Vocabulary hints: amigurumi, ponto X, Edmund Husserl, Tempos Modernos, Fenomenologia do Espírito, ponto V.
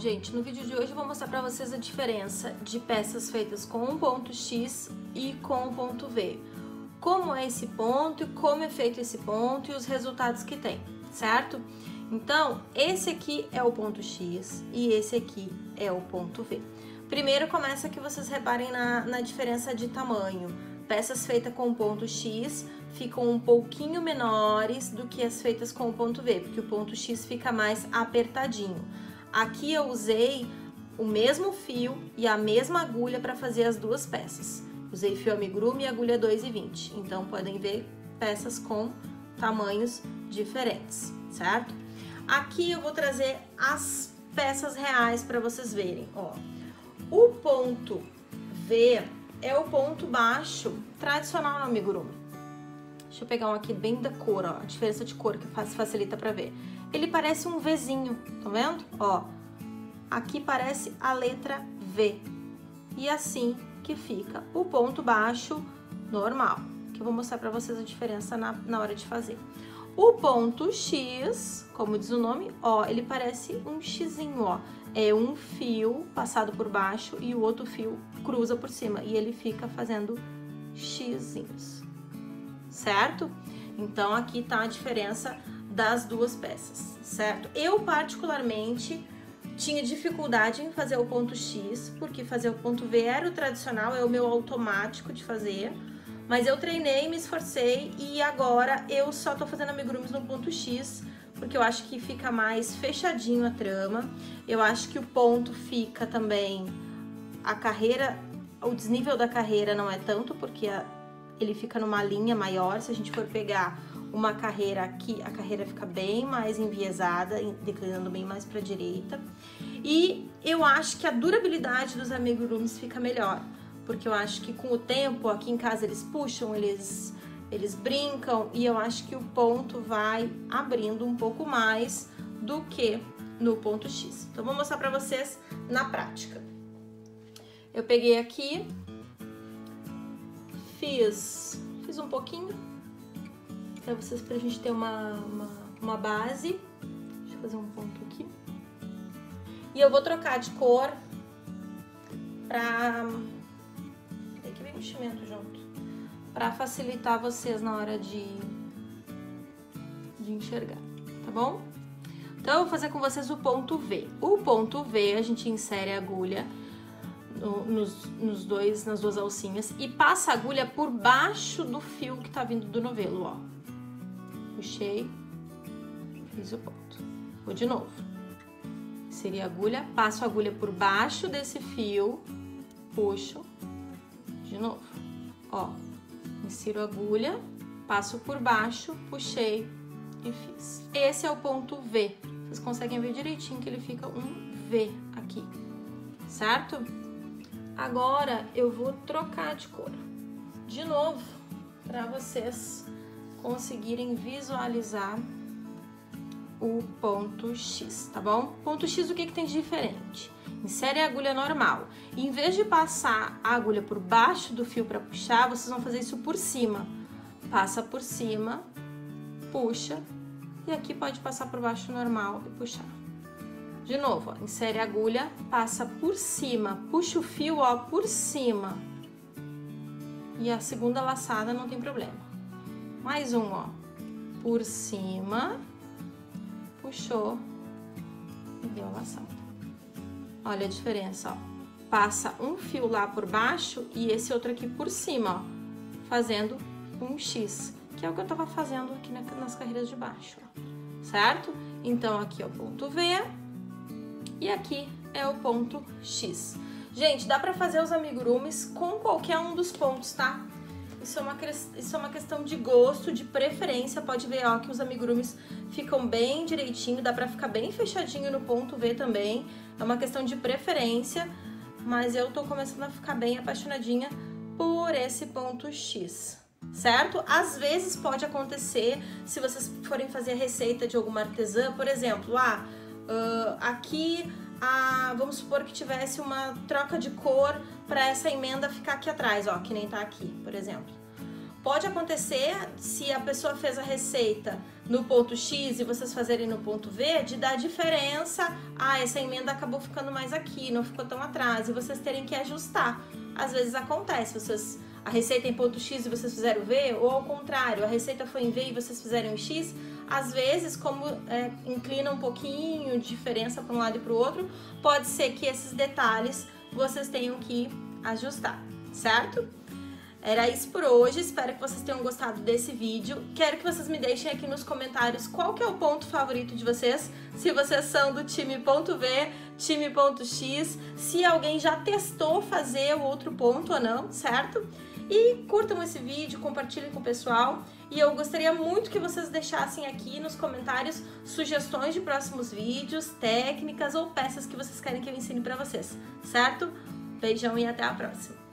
Então, gente, no vídeo de hoje eu vou mostrar pra vocês a diferença de peças feitas com um ponto X e com um ponto V. Como é esse ponto e como é feito esse ponto e os resultados que tem, certo? Então, esse aqui é o ponto X e esse aqui é o ponto V. Primeiro começa que vocês reparem na diferença de tamanho. Peças feitas com o ponto X ficam um pouquinho menores do que as feitas com o ponto V, porque o ponto X fica mais apertadinho. Aqui eu usei o mesmo fio e a mesma agulha para fazer as duas peças. Usei fio amigurumi e agulha 2,20. Então, podem ver peças com tamanhos diferentes, certo? Aqui eu vou trazer as peças reais para vocês verem, ó. O ponto V é o ponto baixo tradicional no amigurumi. Deixa eu pegar um aqui bem da cor, ó. A diferença de cor que facilita para ver. Ele parece um Vzinho, tá vendo? Ó, aqui parece a letra V. E assim que fica o ponto baixo normal, que eu vou mostrar para vocês a diferença na hora de fazer. O ponto X, como diz o nome, ó, ele parece um xizinho, ó. É um fio passado por baixo e o outro fio cruza por cima e ele fica fazendo xizinhos, certo? Então, aqui tá a diferença das duas peças, certo? Eu, particularmente, tinha dificuldade em fazer o ponto X, porque fazer o ponto V era o tradicional, é o meu automático de fazer, mas eu treinei, me esforcei e agora eu só tô fazendo amigurumis no ponto X, porque eu acho que fica mais fechadinho a trama, eu acho que o ponto fica também, a carreira, o desnível da carreira não é tanto, porque ele fica numa linha maior, se a gente for pegar uma carreira aqui, a carreira fica bem mais enviesada, declinando bem mais para a direita. E eu acho que a durabilidade dos amigurumis fica melhor, porque eu acho que com o tempo, aqui em casa eles puxam, eles brincam, e eu acho que o ponto vai abrindo um pouco mais do que no ponto X. Então, vou mostrar para vocês na prática. Eu peguei aqui, fiz um pouquinho para vocês, pra gente ter uma base. Deixa eu fazer um ponto aqui. E eu vou trocar de cor pra... Tem que ver o enchimento junto. Pra facilitar vocês na hora de enxergar, tá bom? Então, eu vou fazer com vocês o ponto V. O ponto V, a gente insere a agulha nas duas alcinhas e passa a agulha por baixo do fio que tá vindo do novelo, ó. Puxei, fiz o ponto. Vou de novo. Inseri a agulha, passo a agulha por baixo desse fio, puxo, de novo. Ó, insiro a agulha, passo por baixo, puxei e fiz. Esse é o ponto V. Vocês conseguem ver direitinho que ele fica um V aqui, certo? Agora eu vou trocar de cor de novo para vocês conseguirem visualizar o ponto X, tá bom? Ponto X, o que tem de diferente? Insere a agulha normal. Em vez de passar a agulha por baixo do fio para puxar, vocês vão fazer isso por cima. Passa por cima, puxa, e aqui pode passar por baixo normal e puxar. De novo, ó, insere a agulha, passa por cima, puxa o fio, ó, por cima. E a segunda laçada não tem problema. Mais um, ó, por cima, puxou e deu a laçada. Olha a diferença, ó. Passa um fio lá por baixo e esse outro aqui por cima, ó, fazendo um X, que é o que eu tava fazendo aqui nas carreiras de baixo, ó, certo? Então, aqui é o ponto V. E aqui é o ponto X. Gente, dá pra fazer os amigurumis com qualquer um dos pontos, tá? Isso é uma questão de gosto, de preferência. Pode ver, ó, que os amigurumis ficam bem direitinho. Dá pra ficar bem fechadinho no ponto V também. É uma questão de preferência. Mas eu tô começando a ficar bem apaixonadinha por esse ponto X, certo? Às vezes pode acontecer, se vocês forem fazer a receita de alguma artesã, por exemplo, aqui, vamos supor que tivesse uma troca de cor para essa emenda ficar aqui atrás, ó, que nem tá aqui, por exemplo. Pode acontecer, se a pessoa fez a receita no ponto X e vocês fazerem no ponto verde, dá diferença. Ah, essa emenda acabou ficando mais aqui, não ficou tão atrás, e vocês terem que ajustar. Às vezes acontece, vocês, a receita em ponto X e vocês fizeram V, ou ao contrário, a receita foi em V e vocês fizeram em X. Às vezes, como inclina um pouquinho de diferença para um lado e para o outro, pode ser que esses detalhes vocês tenham que ajustar, certo? Era isso por hoje, espero que vocês tenham gostado desse vídeo. Quero que vocês me deixem aqui nos comentários qual que é o ponto favorito de vocês, se vocês são do time ponto V, time ponto X, se alguém já testou fazer o outro ponto ou não, certo? E curtam esse vídeo, compartilhem com o pessoal, e eu gostaria muito que vocês deixassem aqui nos comentários sugestões de próximos vídeos, técnicas ou peças que vocês querem que eu ensine para vocês, certo? Beijão e até a próxima!